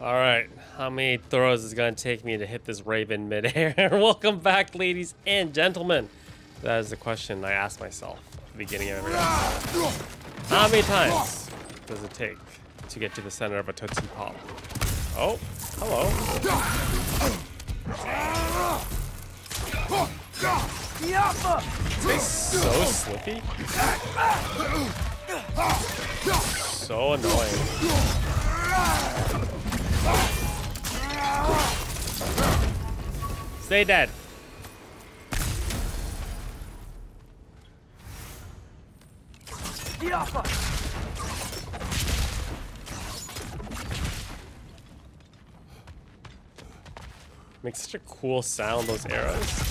Alright, how many throws is it going to take me to hit this raven midair? Welcome back, ladies and gentlemen. That is the question I asked myself at the beginning of every episode. How many times does it take to get to the center of a Tootsie Pop? Oh, hello. It's so slippy. So annoying. Stay dead. Makes such a cool sound, those arrows.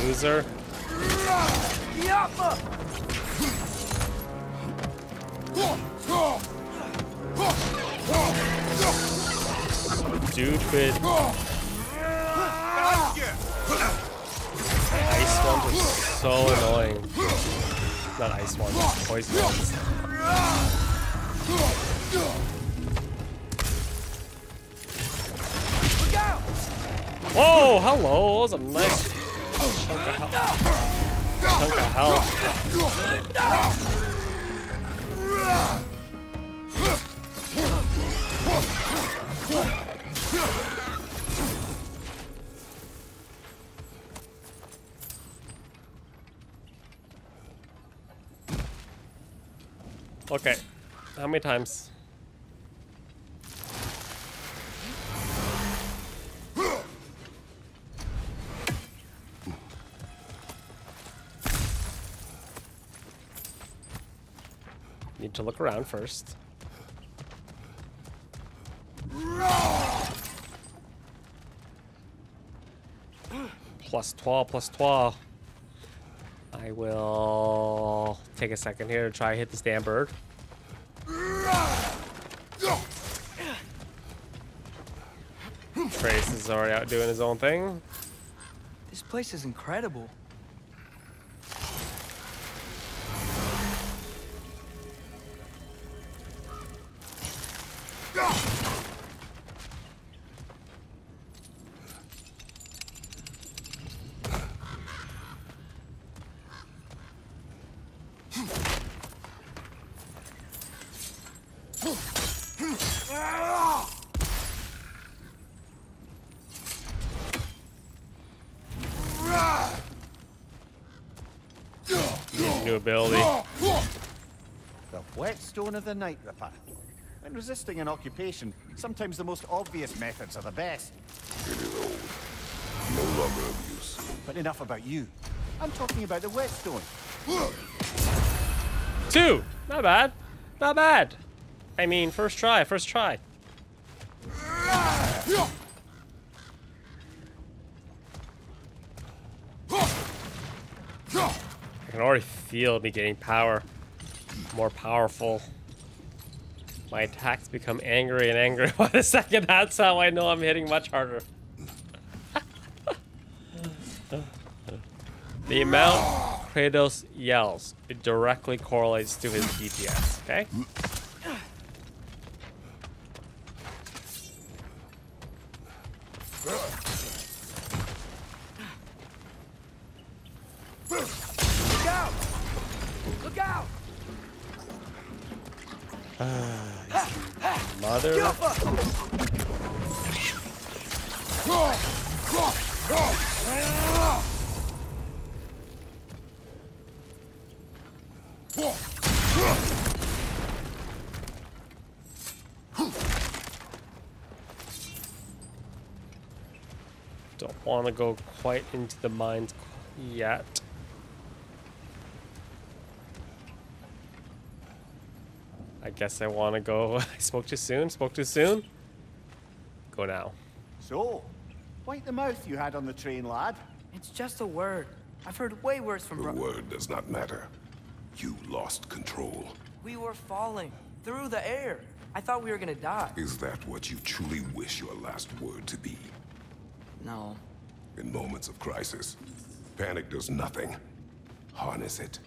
Loser. Stupid. Ice ones are so annoying. Not ice ones, poison ones. Whoa, hello, that was a nice chunk of health. Okay, how many times? Need to look around first. Plus 12, plus 12. I will take a second here to try hit this damn bird. Trace is already out doing his own thing. This place is incredible. Stone of the Night Ripper. When resisting an occupation, sometimes the most obvious methods are the best. Get it old. No longer of use. But enough about you. I'm talking about the whetstone. 2. Not bad. Not bad. I mean, first try. First try. I can already feel me getting power. More powerful. My attacks become angry and angry by the second. That's how I know I'm hitting much harder. The amount Kratos yells, it directly correlates to his DPS, okay? Don't want to go quite into the mines yet. I guess I want to go. I spoke too soon. Spoke too soon. Go now. So, wipe the mouth you had on the train, lad. It's just a word. I've heard way worse from. The word does not matter. You lost control. We were falling. through the air. I thought we were gonna die. Is that what you truly wish your last word to be? No. In moments of crisis, panic does nothing. Harness it.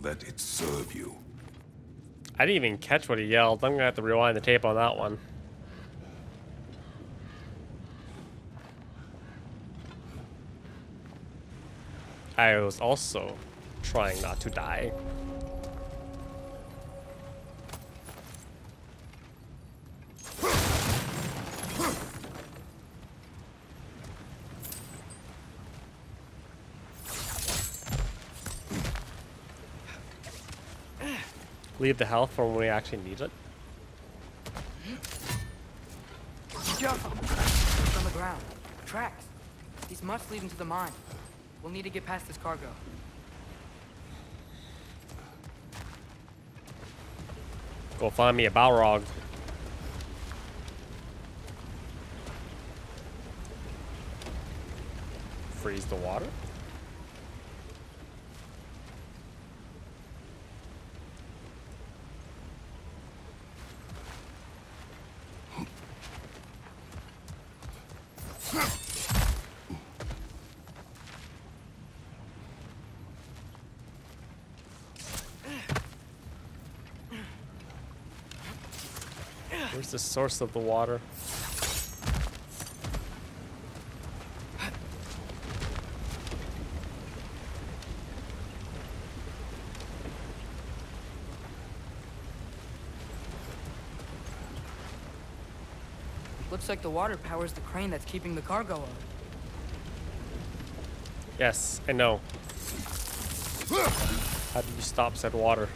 Let it serve you. I didn't even catch what he yelled. I'm gonna have to rewind the tape on that one. I was also trying not to die. Leave the health for when we actually need it. Jump! It's on the ground. Tracks. These must lead into the mine. We'll need to get past this cargo. Go find me a Balrog. Freeze the water. The source of the water. Looks like the water powers the crane that's keeping the cargo up. Yes, I know. How do you stop said water?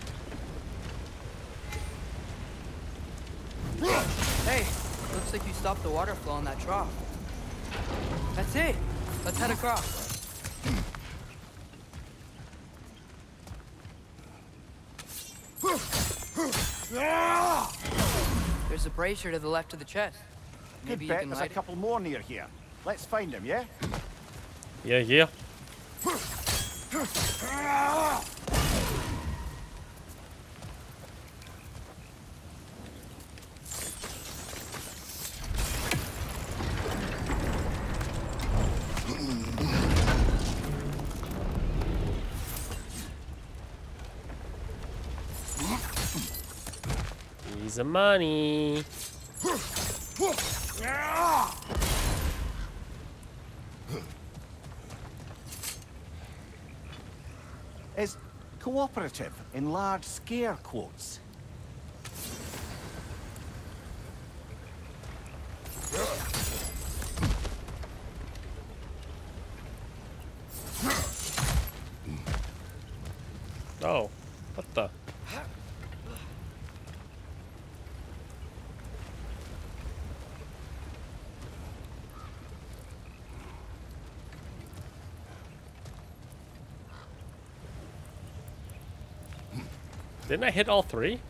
Looks like you stopped the water flow on that trough. That's it. Let's head across. There's a brazier to the left of the chest. Maybe you can light it. There's a couple more near here. Let's find them, yeah? Yeah, yeah. The money. Is cooperative in large scare quotes. Oh, what the? Didn't I hit all three?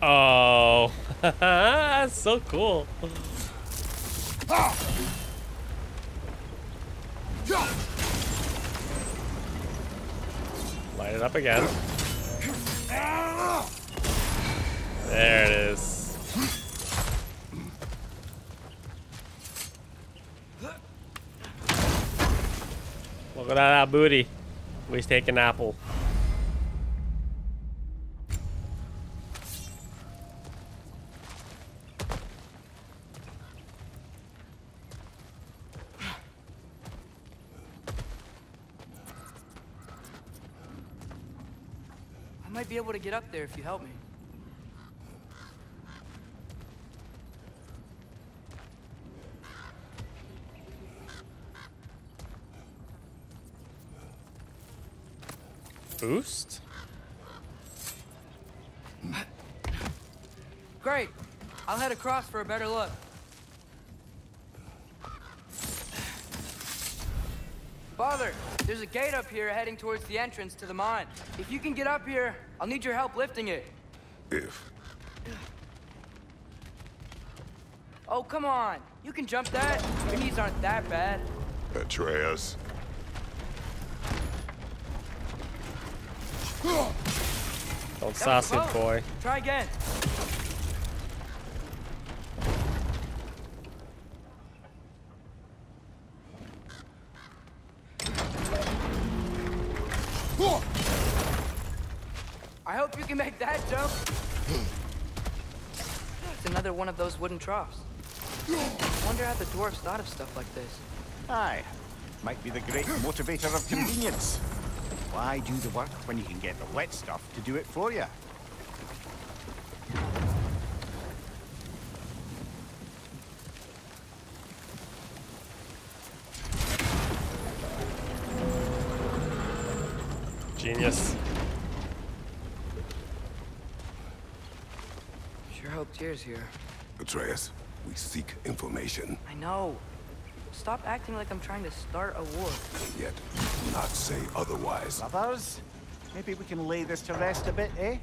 Oh, that's so cool. Light it up again. There it is. Look at that booty. He's taking apple. I might be able to get up there if you help me. Boost? Great. I'll head across for a better look. Father, there's a gate up here heading towards the entrance to the mine. If you can get up here, I'll need your help lifting it. If. Oh, come on. You can jump that. Your knees aren't that bad. Atreus. Don't sass it, boy. Try again. I hope you can make that jump. It's another one of those wooden troughs. Wonder how the dwarves thought of stuff like this. Aye. Might be the great motivator of convenience. Why do the work when you can get the wet stuff to do it for you? Genius. Sure hope Tyr's here. Atreus, we seek information. I know. Stop acting like I'm trying to start a war. And yet, not say otherwise. Brothers, maybe we can lay this to rest a bit, eh?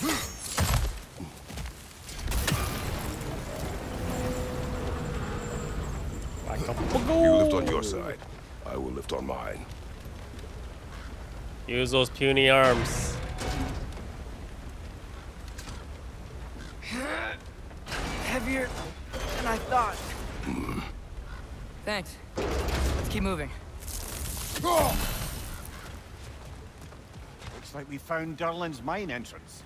You lift on your side. I will lift on mine. Use those puny arms. Heavier than I thought. Thanks. Let's keep moving. Looks like we found Darlin's mine entrance.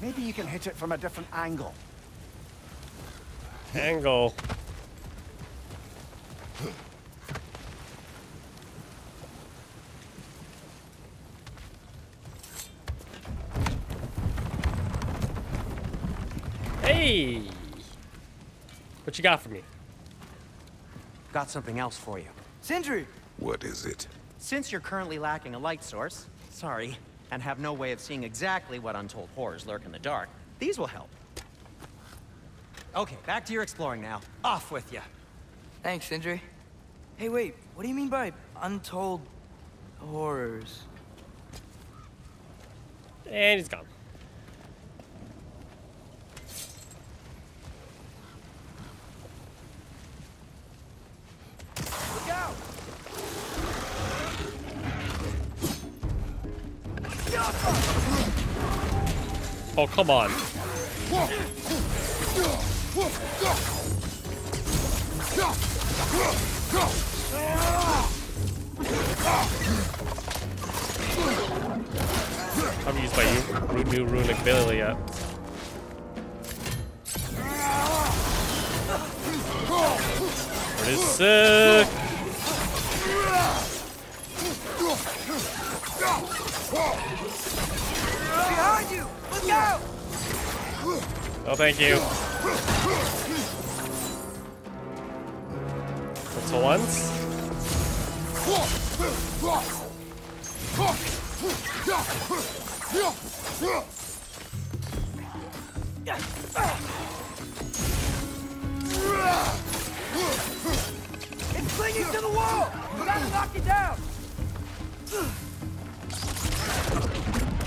Maybe you can hit it from a different angle. Angle. Hey! What you got for me? Got something else for you. Sindri! What is it? Since you're currently lacking a light source, sorry, and have no way of seeing exactly what untold horrors lurk in the dark, these will help. Okay, back to your exploring now. Off with you. Thanks, Sindri. Hey, wait, what do you mean by untold horrors? And he's gone. Oh, come on. I'm used by you. New runic ability yet. It is sick. Behind you! Look out! Oh, thank you. That's the ones. It's clinging to the wall! We gotta knock it down!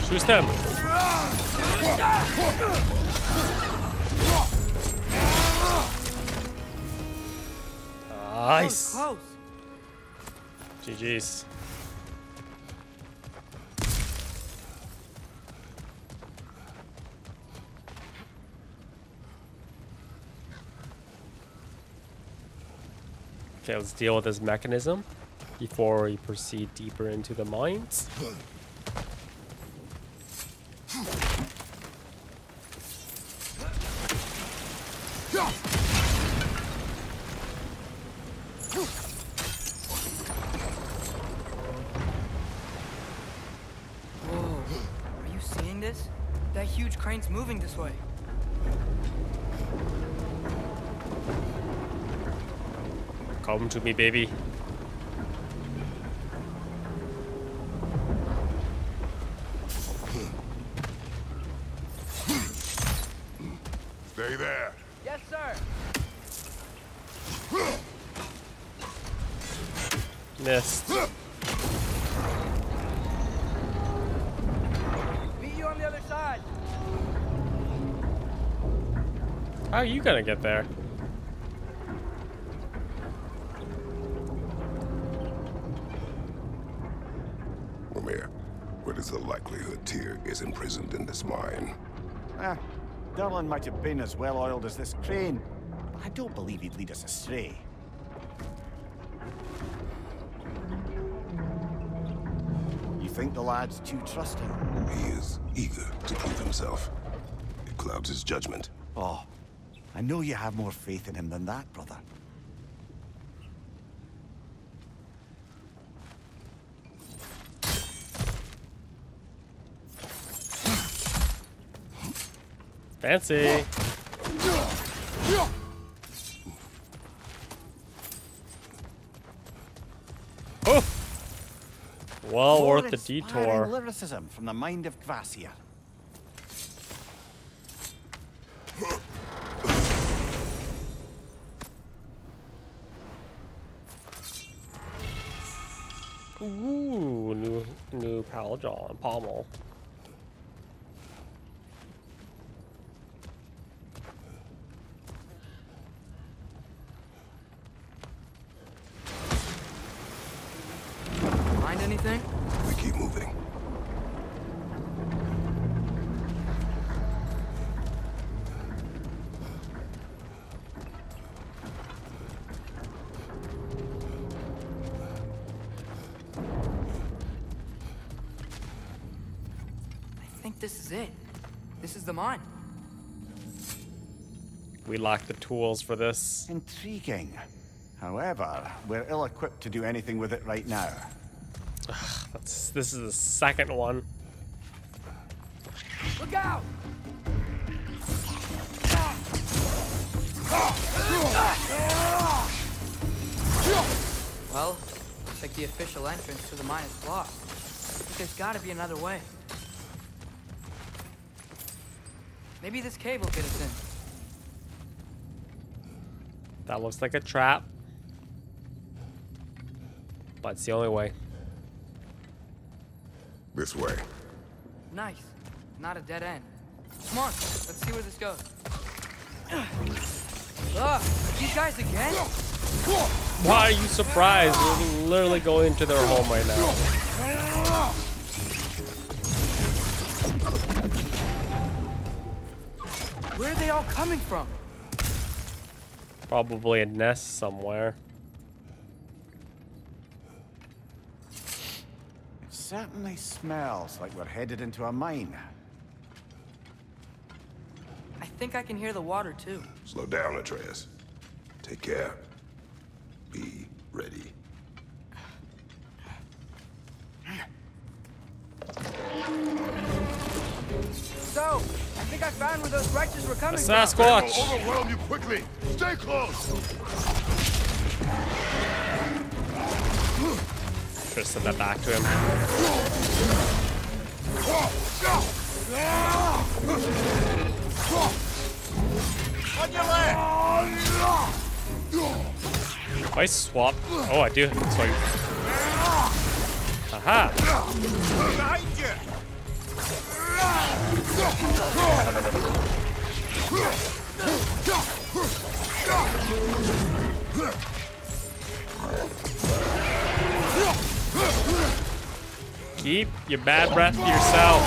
Shoot them. Nice. Close. GG's. Okay, let's deal with this mechanism before we proceed deeper into the mines. is. That huge crane's moving this way. Come to me, baby. Stay there. Yes, sir. Missed. Meet you on the other side. How are you gonna get there? What is the likelihood Tyr is imprisoned in this mine? Ah, Darlin might have been as well-oiled as this crane, but I don't believe he'd lead us astray. You think the lad's too trusting? He is eager to prove himself. It clouds his judgment. Oh, I know you have more faith in him than that, brother. Fancy. Oh, well worth the detour. Lyricism from the mind of Grassia. Ooh, new pommel. Anything? We keep moving. I think this is it. This is the mine. We lack the tools for this. Intriguing. However, we're ill-equipped to do anything with it right now. This is the second one. Look out! Well, looks like the official entrance to the mine is blocked. But there's got to be another way. Maybe this cave will get us in. That looks like a trap, but it's the only way. This way. Nice. Not a dead end. Come on, let's see where this goes. You guys again? Why are you surprised? We're literally going into their home right now. Where are they all coming from? Probably a nest somewhere. Certainly smells like we're headed into a mine. I think I can hear the water too. Slow down, Atreus. Take care. Be ready. So, I think I found where those wretches were coming from. Sasquatch! They will overwhelm you quickly. Stay close. Just send that back to him. If I swap, oh, I do. Sorry. Aha! Keep your bad breath to yourself.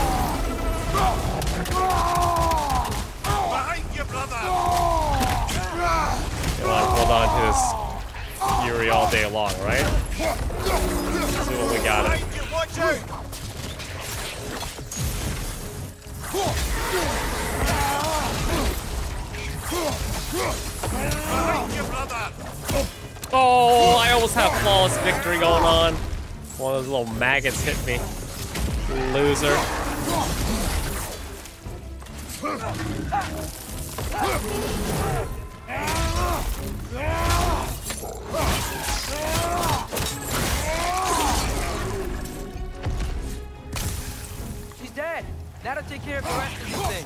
Behind you, brother. You'll have to hold on to this fury all day long, right? Let's see what we got. Behind you, brother. Oh, I almost have flawless victory going on. One of those little maggots hit me. Loser. She's dead. That'll take care of the rest of this thing.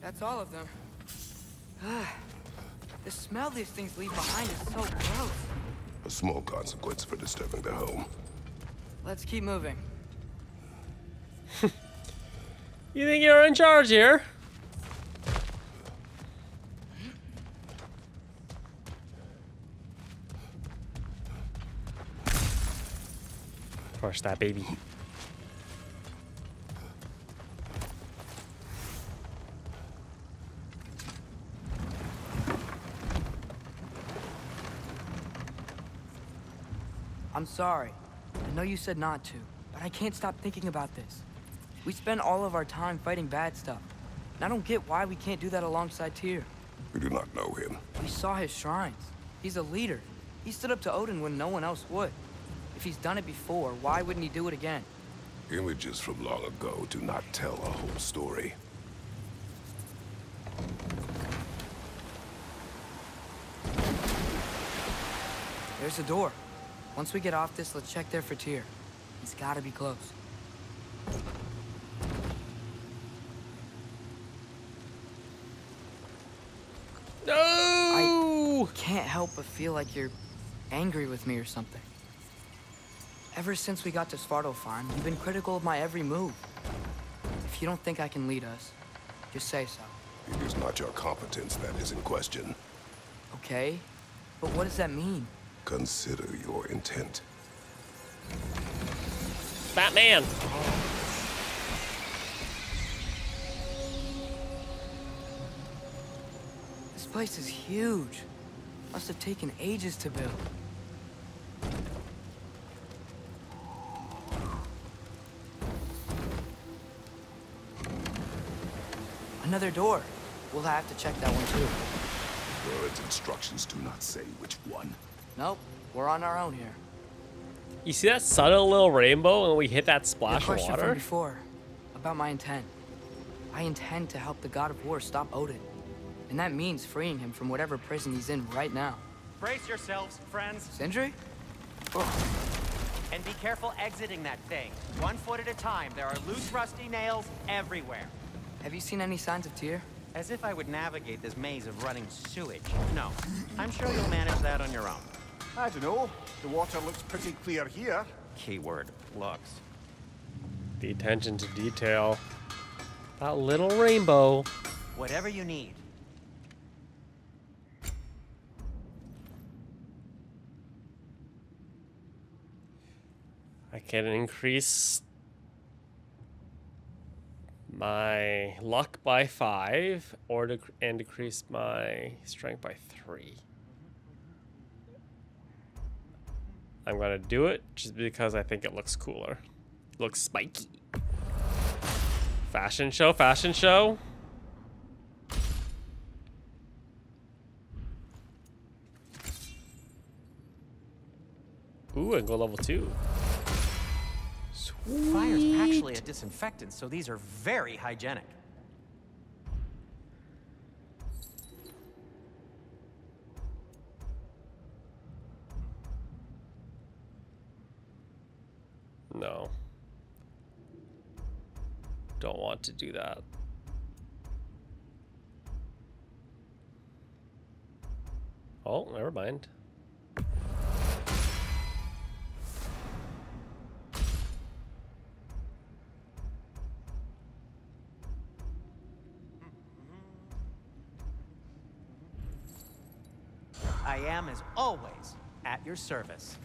That's all of them. The smell these things leave behind is so gross. A small consequence for disturbing their home. Let's keep moving. You think you're in charge here? Crush that baby. I'm sorry. I know you said not to, but I can't stop thinking about this. We spend all of our time fighting bad stuff, and I don't get why we can't do that alongside Tyr. We do not know him. We saw his shrines. He's a leader. He stood up to Odin when no one else would. If he's done it before, why wouldn't he do it again? Images from long ago do not tell a whole story. There's the door. Once we get off this, let's check there for Tyr. He's gotta be close. No! I can't help but feel like you're angry with me or something. Ever since we got to Svartalfheim, you've been critical of my every move. If you don't think I can lead us, just say so. It is not your competence that is in question. Okay, but what does that mean? Consider your intent. Batman! This place is huge. Must have taken ages to build. Another door. We'll have to check that one too. Words instructions do not say which one. Nope, we're on our own here. You see that subtle little rainbow when we hit that splash of water? From before about my intent. I intend to help the God of War stop Odin, and that means freeing him from whatever prison he's in right now. Brace yourselves, friends. Sindri? Oh. And be careful exiting that thing. One foot at a time. There are loose, rusty nails everywhere. Have you seen any signs of Tyr? As if I would navigate this maze of running sewage. No, I'm sure you'll manage that on your own. I don't know. The water looks pretty clear here. Keyword, looks. The attention to detail. That little rainbow. Whatever you need. I can increase my luck by 5 or and decrease my strength by 3. I'm gonna do it just because I think it looks cooler. Looks spiky. Fashion show, fashion show. Ooh, and go level 2. Sweet. Fire's actually a disinfectant, so these are very hygienic. No. Don't want to do that. Oh, never mind. I am, as always, at your service.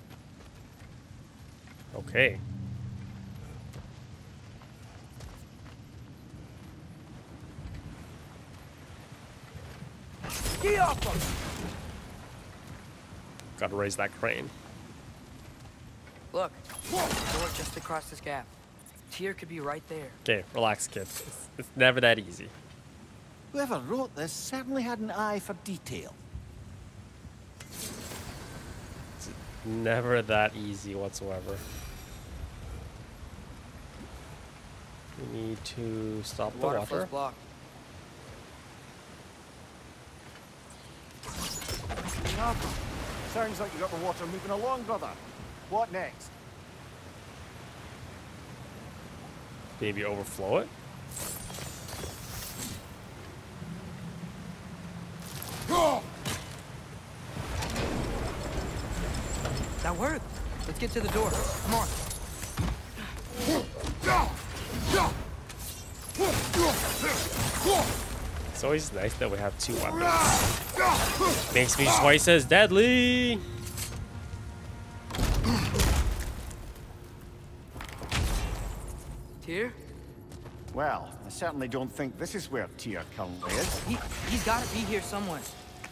Okay. Ski off them! Gotta raise that crane. Look, door just across this gap. Tyr could be right there. Okay, relax, kids. It's never that easy. Whoever wrote this certainly had an eye for detail. Never that easy whatsoever. We need to stop the water. Blocked. Enough. Sounds like you got the water moving along, brother. What next? Maybe overflow it? That worked. Let's get to the door. Come on. It's always nice that we have two weapons. Makes me twice as deadly. Tyr? Well, I certainly don't think this is where Tyr currently is. He's got to be here somewhere.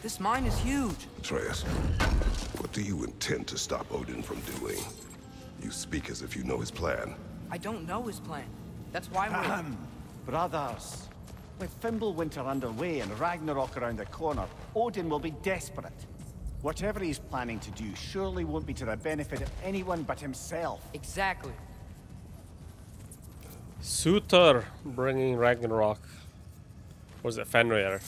This mine is huge. Atreus, what do you intend to stop Odin from doing? You speak as if you know his plan. I don't know his plan. That's why we're... Brothers, with Fimbulwinter underway and Ragnarok around the corner, Odin will be desperate. Whatever he's planning to do surely won't be to the benefit of anyone but himself. Exactly. Surtur bringing Ragnarok. Was it Fenrir?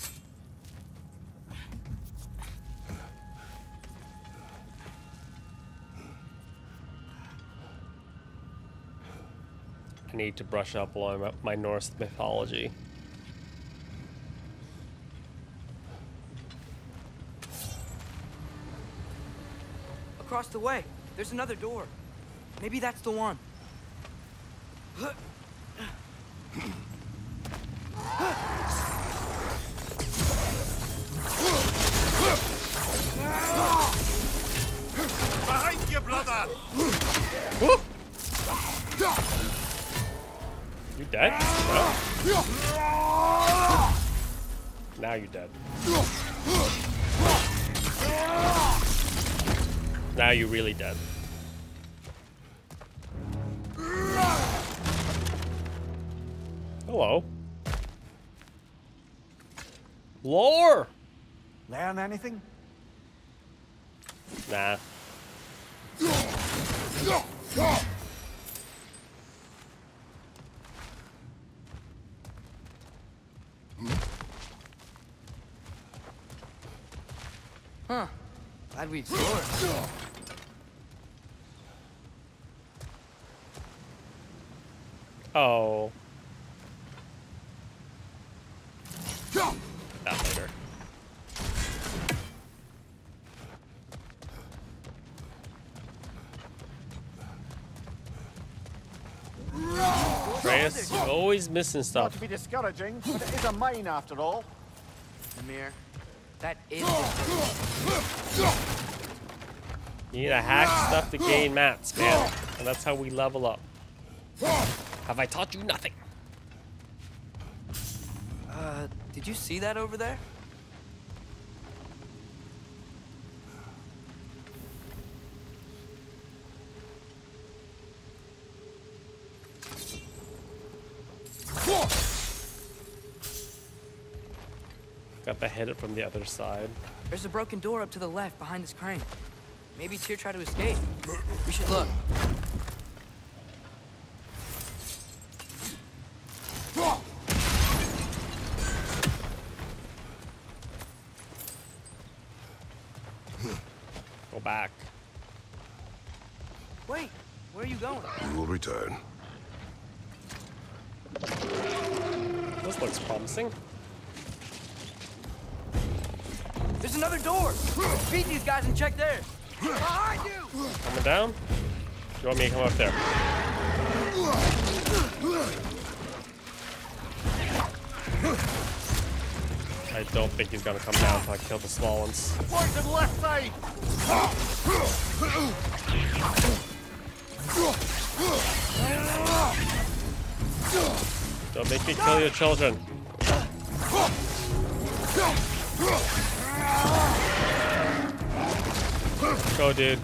I need to brush up on my Norse mythology. Across the way, there's another door. Maybe that's the one. Behind you, brother! You dead? No. Now you're dead. Now you're really dead. Hello. Lore! Learn anything? Nah. Huh. Glad we explored. Oh. Not later. Atreus, you're always missing stuff. Not to be discouraging, but it is a mine after all. Amir, that is. You need to hack stuff to gain mats, man. And that's how we level up. Have I taught you nothing? Did you see that over there? Got to hit it from the other side. There's a broken door up to the left behind this crane. Maybe Tyr tried to escape. We should look. Back. Wait, where are you going? You will return. This looks promising. There's another door. Beat these guys and check theirs. Behind you. Coming down. You want me to come up there? I don't think he's gonna come down if I kill the small ones. Point to the left side. Don't make me kill your children. Go, dude.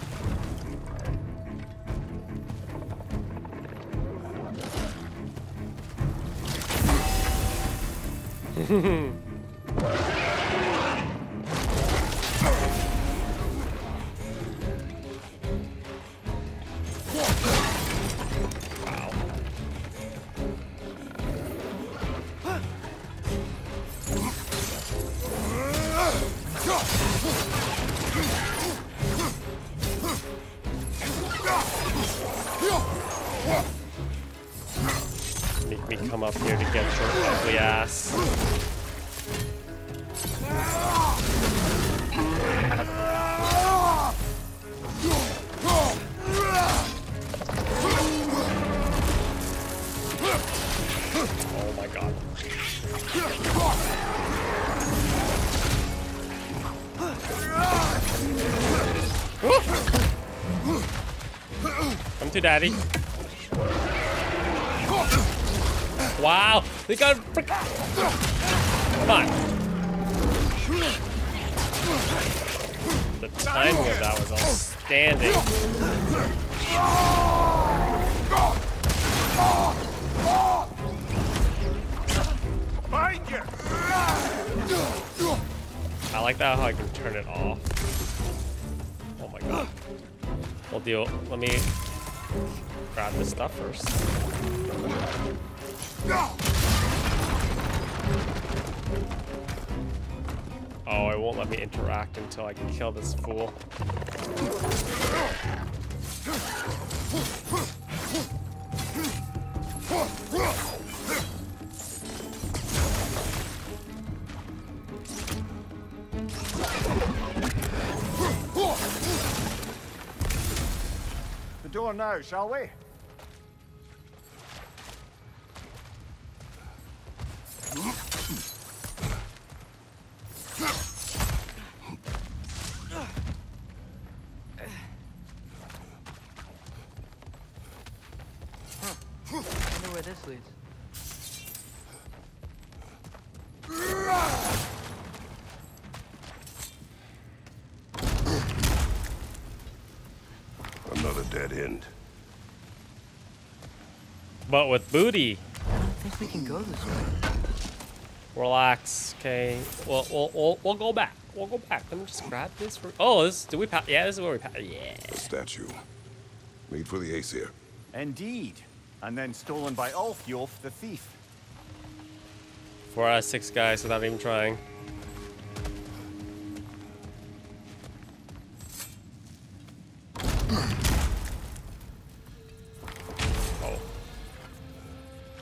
just make me come up here to get your ugly ass. Oh my god. Come to daddy. Wow, they got frick. Come on. The timing of that was outstanding. I like that how I can turn it off. Oh my god. We'll deal. Let me grab this stuff first. Oh, it won't let me interact until I can kill this fool. The door now, shall we? But with booty. I don't think we can go this way. Relax, okay. We'll go back. We'll go back. Let me just grab this. For, oh, this do we pass? Yeah, this is where we pass. Yeah. The statue, made for the Aesir. Indeed, and then stolen by Ulf the thief. 4 out of 6 guys without even trying.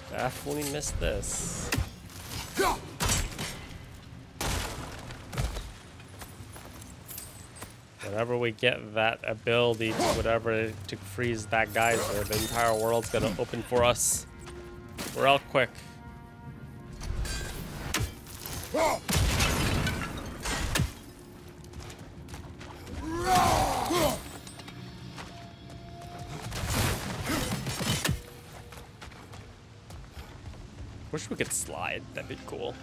Definitely missed this. Whenever we get that ability to whatever to freeze that geyser, the entire world's gonna open for us. We're out quick. Wish we could slide, that'd be cool.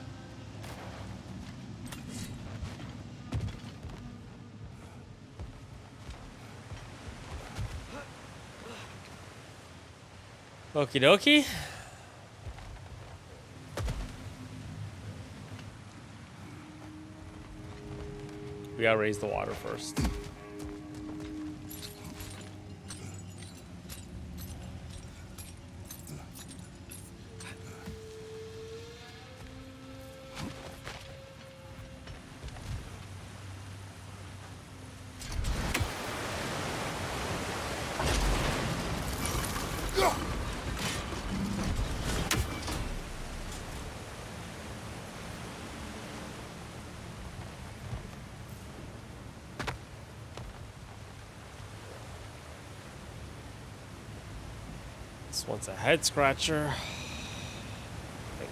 Okie dokie. We gotta raise the water first. This one's a head scratcher. I think.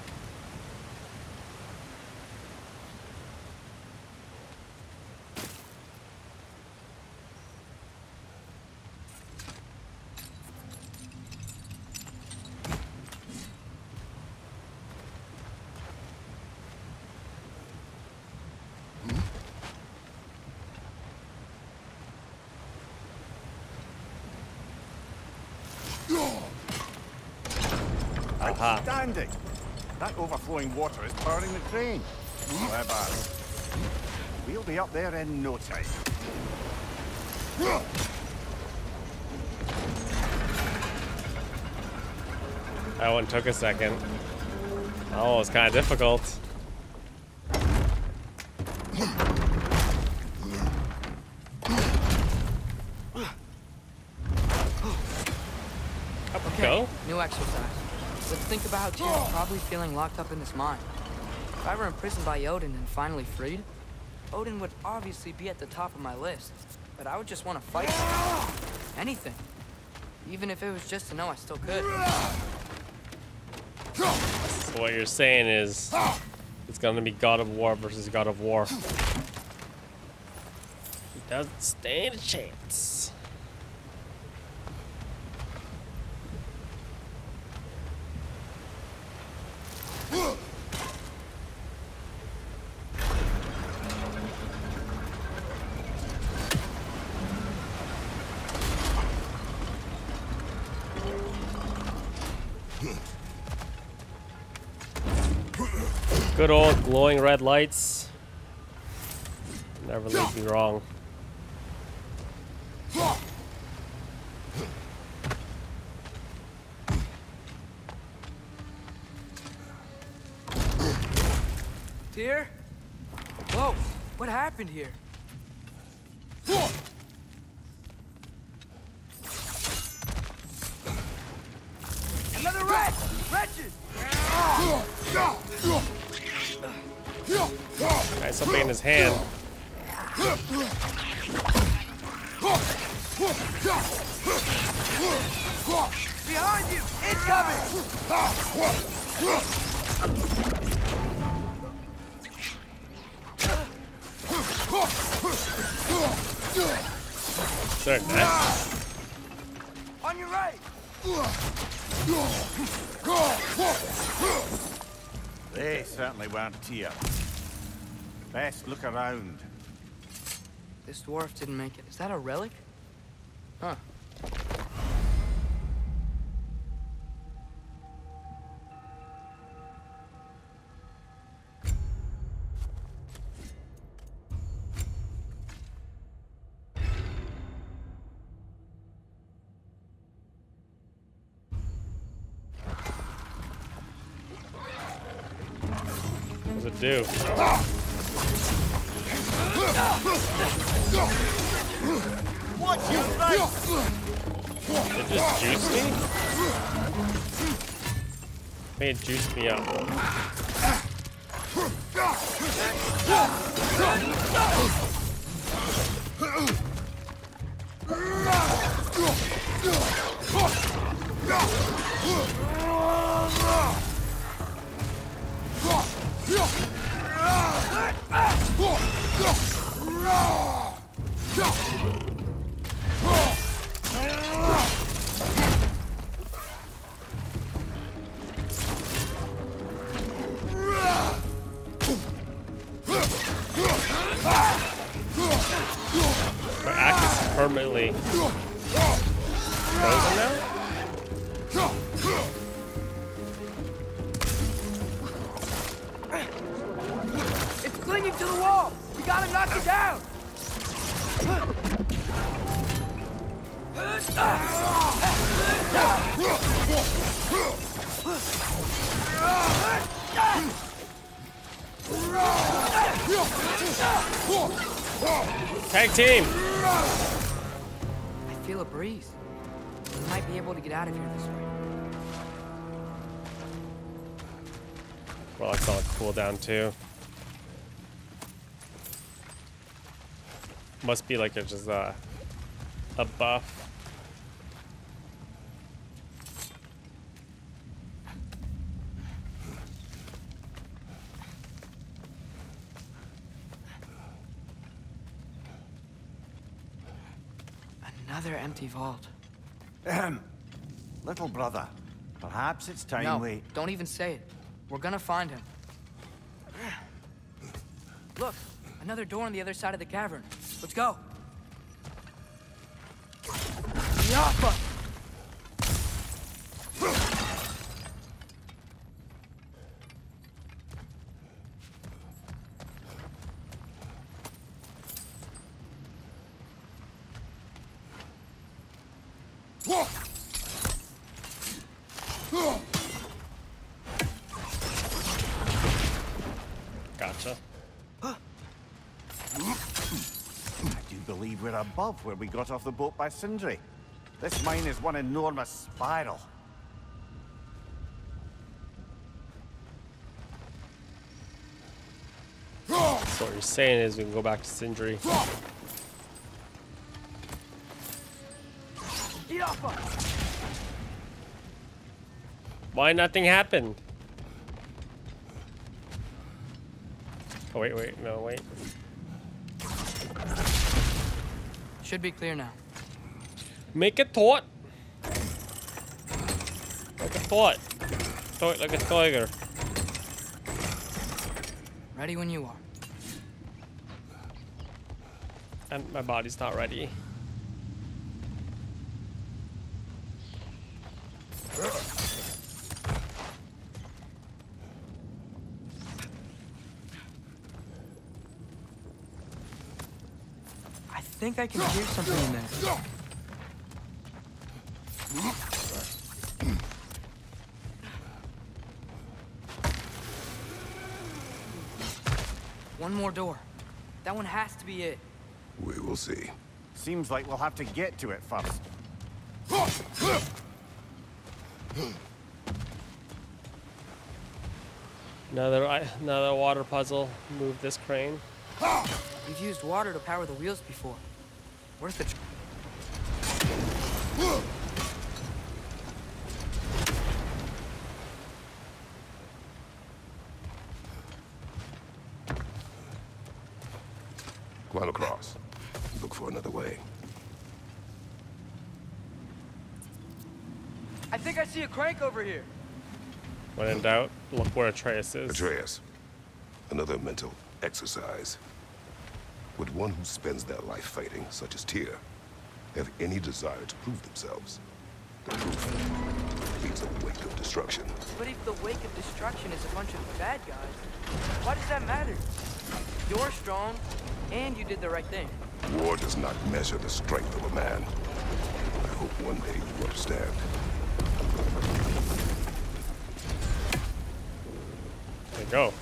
Standing. That overflowing water is powering the train. We'll be up there in no time. That one took a second. Oh, it's kind of difficult. Up we go. New exercise. But think about how Tyr's probably feeling locked up in this mine. If I were imprisoned by Odin and finally freed, Odin would obviously be at the top of my list. But I would just want to fight him. Anything. Even if it was just to know I still could. So what you're saying is it's gonna be God of War versus God of War. He doesn't stand a chance. Good old glowing red lights. Never leads me wrong. Tyr? Whoa, what happened here? Another rat! Wretches! Got something in his hand. Behind you! Incoming! They're nice. On your right! They certainly weren't Tyr. Best look around. This dwarf didn't make it. Is that a relic? Huh. What does it do? What you like? It just juiced me? I think it juiced me up. My axe is permanently frozen now? It's clinging to the wall! We gotta knock it down! Tag team! I feel a breeze. We might be able to get out of here this way. Well, I saw it cool down too. Must be like it's just a buff. Another empty vault. Little brother, perhaps it's time we... Don't even say it. We're gonna find him. Look, another door on the other side of the cavern. Let's go. Yappa! Gotcha. I do believe we're above where we got off the boat by Sindri. This mine is one enormous spiral. So what you're saying is we can go back to Sindri. Why nothing happened? Oh, wait, no, wait. Should be clear now. Make a thought. Like a thought. Thought like a tiger. Ready when you are. And my body's not ready. I think I can hear something in there. One more door. That one has to be it. We will see. Seems like we'll have to get to it first. Another water puzzle. Move this crane. We've used water to power the wheels before. Where's the... Climb across. Look for another way. I think I see a crank over here. When in doubt, look where Atreus is. Atreus. Another mental exercise. Would one who spends their life fighting, such as Tyr, have any desire to prove themselves? The proof leaves a wake of destruction. But if the wake of destruction is a bunch of bad guys, why does that matter? You're strong, and you did the right thing. War does not measure the strength of a man. I hope one day you understand. There you go.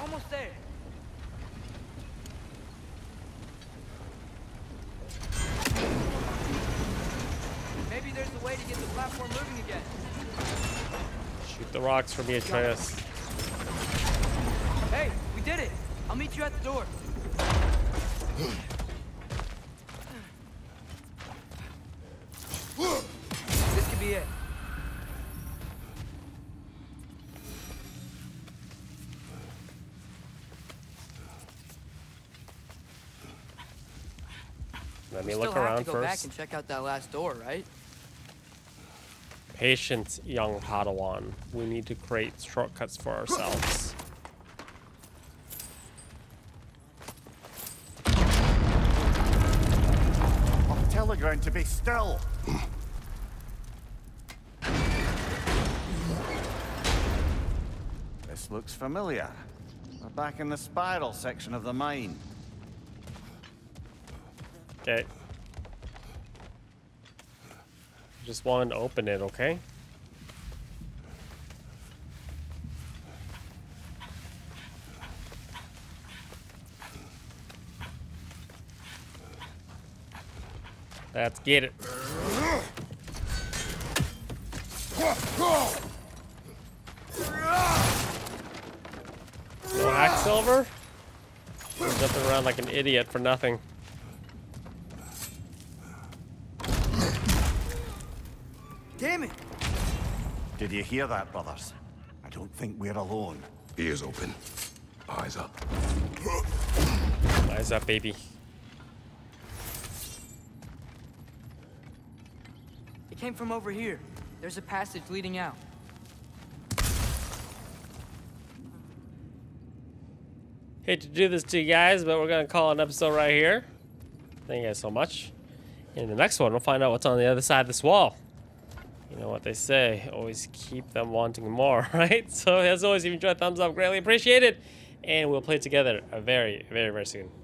Almost there. Maybe there's a way to get the platform moving again. Shoot the rocks for me, Atreus. Hey, we did it. I'll meet you at the door. This could be it. Let me look around first. Go back and check out that last door, right? Patience, young Padawan. We need to create shortcuts for ourselves. Telegram to be still. This looks familiar. We're back in the spiral section of the mine. Okay. Just wanted to open it, okay? Let's get it. No Hacksilver? Jumping around like an idiot for nothing. Damn it! Did you hear that, brothers? I don't think we're alone. Ears open. Eyes up. Eyes up, baby. Came from over here. There's a passage leading out. Hate to do this to you guys, but we're gonna call an episode right here. Thank you guys so much. In the next one, we'll find out what's on the other side of this wall. You know what they say, always keep them wanting more, right? So as always, if you enjoyed, thumbs up, greatly appreciated, and we'll play together very, very, very soon.